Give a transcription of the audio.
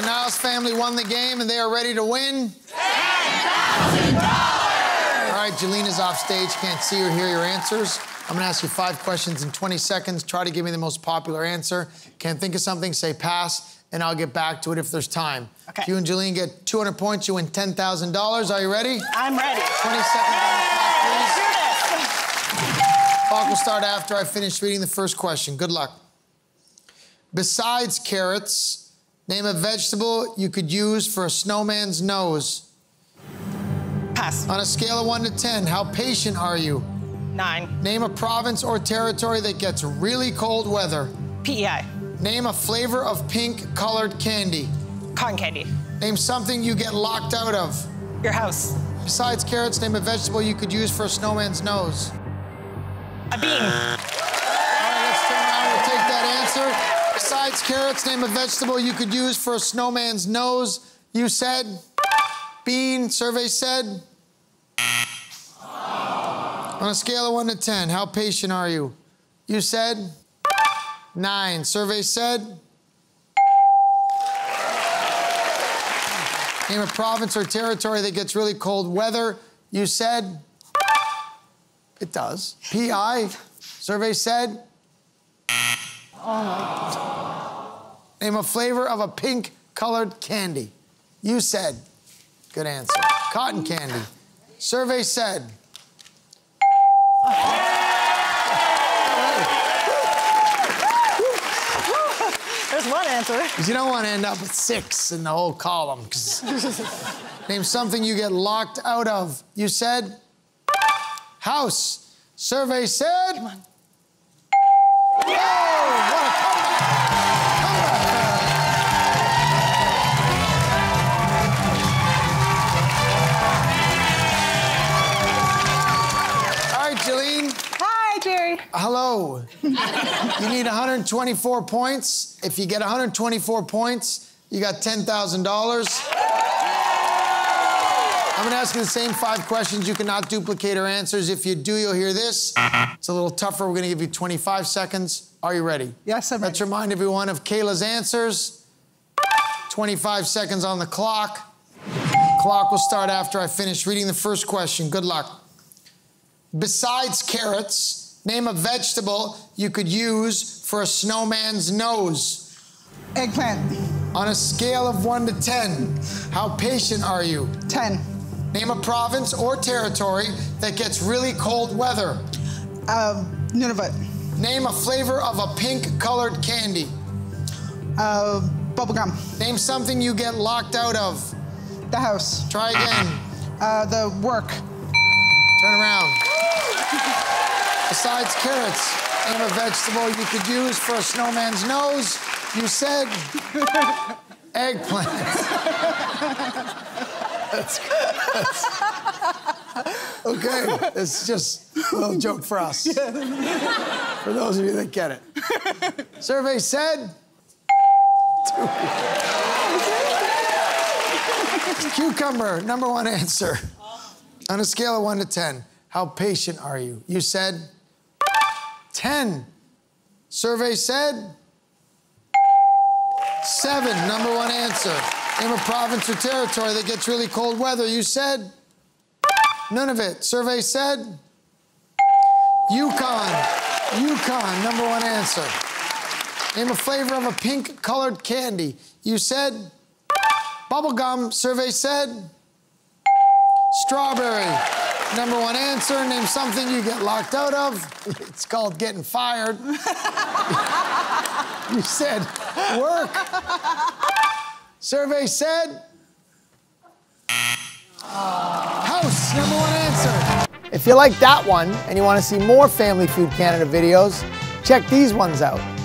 The Niles family won the game and they are ready to win $10,000! All right, Jelena's off stage. Can't see or hear your answers. I'm gonna ask you 5 questions in 20 seconds. Try to give me the most popular answer. Can't think of something, say pass, and I'll get back to it if there's time. Okay. If you and Jelena get 200 points, you win $10,000. Are you ready? I'm ready. 20 seconds on the clock, please. Clock will start after I finish reading the first question. Good luck. Besides carrots, name a vegetable you could use for a snowman's nose. Pass. On a scale of 1 to 10, how patient are you? 9. Name a province or territory that gets really cold weather. PEI. Name a flavor of pink-colored candy. Cotton candy. Name something you get locked out of. Your house. Besides carrots, name a vegetable you could use for a snowman's nose. A bean. All right, let's turn around. We'll take that answer. Besides carrots, name a vegetable you could use for a snowman's nose. You said bean. Survey said. On a scale of 1 to 10, how patient are you? You said 9. Survey said. Name a province or territory that gets really cold weather. You said. It does. PI. Survey said. Oh my God. Name a flavor of a pink-colored candy. You said. Good answer. Cotton candy. Survey said. There's one answer. Because you don't want to end up with 6 in the whole column. Name something you get locked out of. You said house. Survey said. Come on. Whoa! What a Hello. You need 124 points. If you get 124 points, you got $10,000. I'm gonna ask you the same 5 questions. You cannot duplicate our answers. If you do, you'll hear this. It's a little tougher. We're gonna give you 25 seconds. Are you ready? Yes, I'm ready. Let's remind everyone of Kayla's answers. 25 seconds on the clock. Clock will start after I finish reading the first question. Good luck. Besides carrots, name a vegetable you could use for a snowman's nose. Eggplant. On a scale of 1 to 10, how patient are you? 10. Name a province or territory that gets really cold weather. Nunavut. Name a flavor of a pink-colored candy. Bubblegum. Name something you get locked out of. The house. Try again. The work. Turn around. Besides carrots, name a vegetable you could use for a snowman's nose. You said eggplant. That's good. Okay, it's just a little joke for us. Yeah. For those of you that get it. Survey said. Cucumber, #1 answer. On a scale of 1 to 10, how patient are you? You said 10. Survey said 7. #1 answer. Name a province or territory that gets really cold weather. You said Nunavut. Survey said Yukon. Yukon, #1 answer. Name a flavor of a pink-colored candy. You said bubblegum. Survey said strawberry. #1 answer. Name something you get locked out of. It's called getting fired. You said work. Survey said house. #1 answer. If you like that one and you want to see more Family Feud Canada videos, check these ones out.